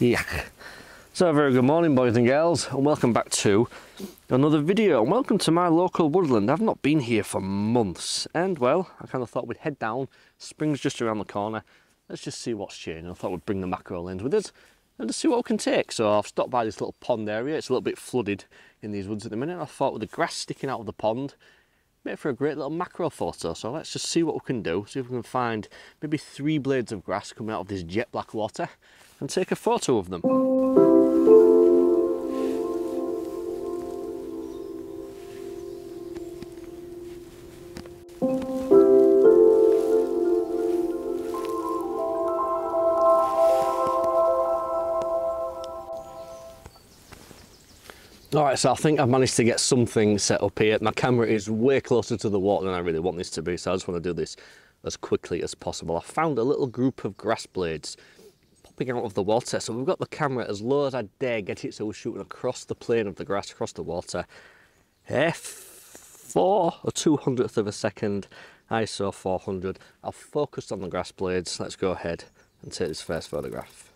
Yak. So a very good morning, boys and girls, and welcome back to another video, and welcome to my local woodland. I've not been here for months, and well, I kind of thought we'd head down. Spring's just around the corner. Let's just see what's changing. I thought we'd bring the mackerel lens with us and just see what we can take. So I've stopped by this little pond area. It's a little bit flooded in these woods at the minute. I thought with the grass sticking out of the pond, made for a great little mackerel photo. So let's just see what we can do, see if we can find maybe 3 blades of grass coming out of this jet black water and take a photo of them. All right, so I think I've managed to get something set up here. My camera is way closer to the water than I really want this to be, so I just want to do this as quickly as possible. I found a little group of grass blades popping out of the water, so we've got the camera as low as I dare get it, so we're shooting across the plane of the grass, across the water. F4, a 200th of a second, ISO 400. I've focused on the grass blades. Let's go ahead and take this first photograph.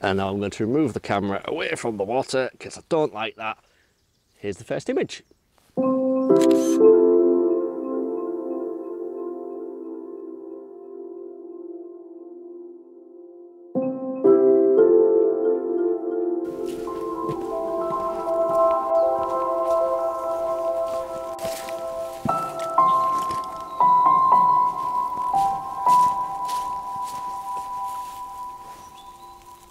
And now I'm going to remove the camera away from the water because I don't like that. Here's the first image.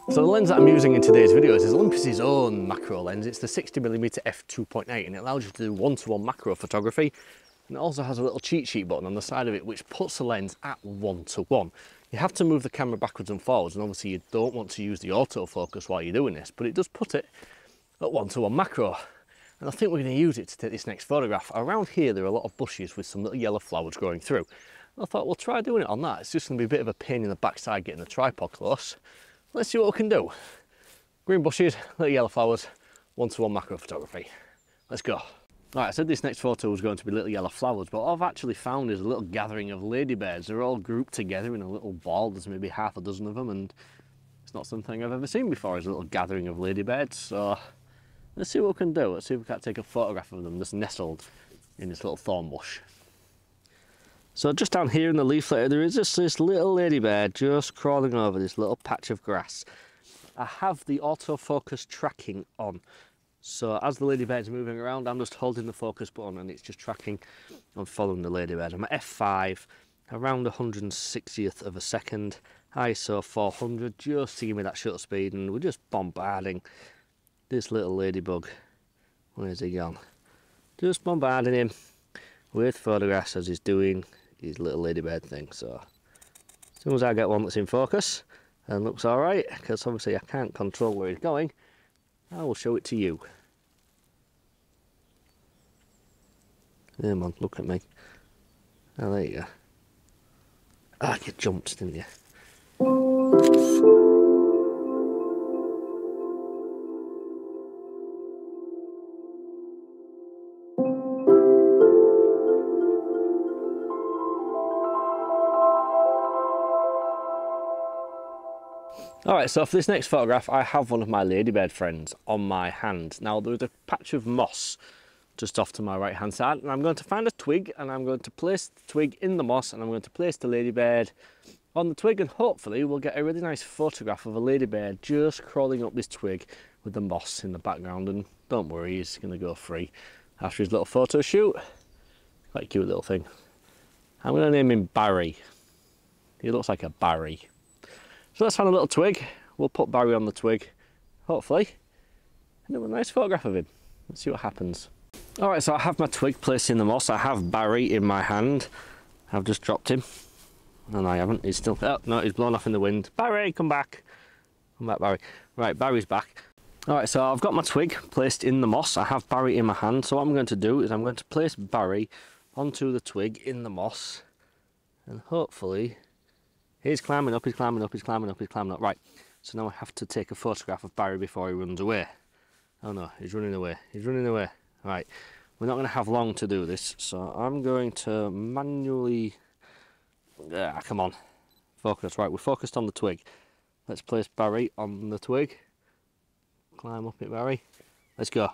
So the lens that I'm using in today's video is Olympus's own macro lens. It's the 60mm f2.8 and it allows you to do one-to-one macro photography, and it also has a little cheat sheet button on the side of it which puts the lens at one-to-one. You have to move the camera backwards and forwards, and obviously you don't want to use the autofocus while you're doing this, but it does put it at one-to-one macro. And I think we're going to use it to take this next photograph. Around here there are a lot of bushes with some little yellow flowers growing through. And I thought we'll try doing it on that. It's just going to be a bit of a pain in the backside getting the tripod close. Let's see what we can do. Green bushes, little yellow flowers, one-to-one macro photography. Let's go. Right, I said this next photo was going to be little yellow flowers, but what I've actually found is a little gathering of ladybirds. They're all grouped together in a little ball. There's maybe half a dozen of them, and it's not something I've ever seen before, is a little gathering of ladybirds. So let's see what we can do. Let's see if we can't take a photograph of them just nestled in this little thorn bush. So just down here in the leaf litter, there is just this little ladybird just crawling over this little patch of grass. I have the autofocus tracking on. So as the ladybird's moving around, I'm just holding the focus button and it's just tracking and following the ladybird. I'm at F5, around 160th of a second, ISO 400, just to give me that shutter speed, and we're just bombarding this little ladybug. Where's he gone? Just bombarding him with photographs as he's doing his little ladybird thing. So as soon as I get one that's in focus and looks all right, because obviously I can't control where he's going, I will show it to you. Come on, look at me. Oh, there you go. Ah, you jumped, didn't you? Alright, so for this next photograph, I have one of my ladybird friends on my hand. Now, there's a patch of moss just off to my right hand side, and I'm going to find a twig, and I'm going to place the twig in the moss, and I'm going to place the ladybird on the twig, and hopefully we'll get a really nice photograph of a ladybird just crawling up this twig with the moss in the background. And don't worry, he's going to go free after his little photo shoot. Quite a cute little thing. I'm going to name him Barry. He looks like a Barry. So let's find a little twig, we'll put Barry on the twig, hopefully, another nice photograph of him. Let's see what happens. All right, so I have my twig placed in the moss. I have Barry in my hand. I've just dropped him. And I haven't, he's still, oh, no, he's blown off in the wind. Barry, come back. Come back, Barry. Right, Barry's back. All right, so I've got my twig placed in the moss. I have Barry in my hand. So what I'm going to do is I'm going to place Barry onto the twig in the moss. And hopefully, he's climbing up, he's climbing up, he's climbing up, he's climbing up. Right, so now I have to take a photograph of Barry before he runs away. Oh no, he's running away, he's running away. Right, we're not going to have long to do this, so I'm going to manually... Ah, come on, focus. Right, we're focused on the twig. Let's place Barry on the twig. Climb up it, Barry. Let's go.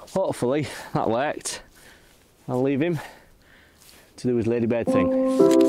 Hopefully that worked. I'll leave him to do his ladybird thing.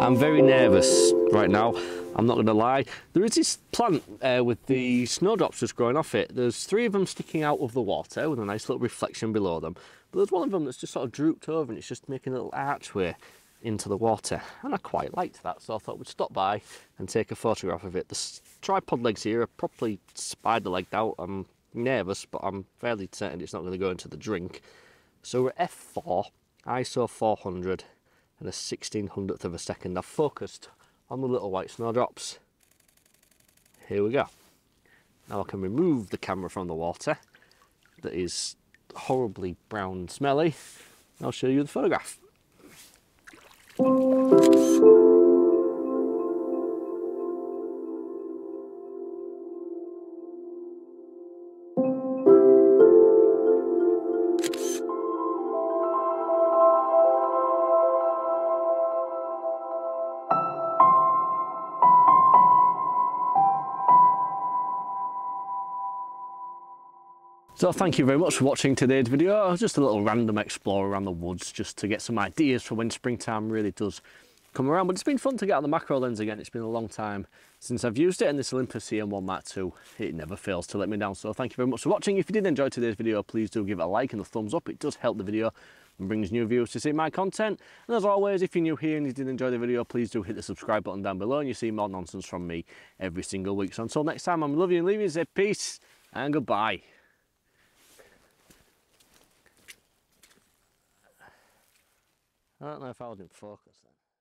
I'm very nervous right now, I'm not going to lie. There is this plant with the snowdrops just growing off it. There's three of them sticking out of the water with a nice little reflection below them. But there's one of them that's just sort of drooped over and it's just making a little archway into the water. And I quite liked that, so I thought we'd stop by and take a photograph of it. The tripod legs here are properly spider-legged out. I'm nervous, but I'm fairly certain it's not going to go into the drink. So we're at f4, ISO 400. And a 1600th of a second. I've focused on the little white snowdrops. Here we go. Now I can remove the camera from the water that is horribly brown and smelly. I'll show you the photograph. So thank you very much for watching today's video. Just a little random explore around the woods just to get some ideas for when springtime really does come around. But it's been fun to get out the macro lens again. It's been a long time since I've used it, and this Olympus E-M1 Mark II, it never fails to let me down. So thank you very much for watching. If you did enjoy today's video, please do give it a like and a thumbs up. It does help the video and brings new viewers to see my content. And as always, if you're new here and you did enjoy the video, please do hit the subscribe button down below and you see more nonsense from me every single week. So until next time, I'm loving and leaving you, say peace and goodbye. I don't know if I was in focus then.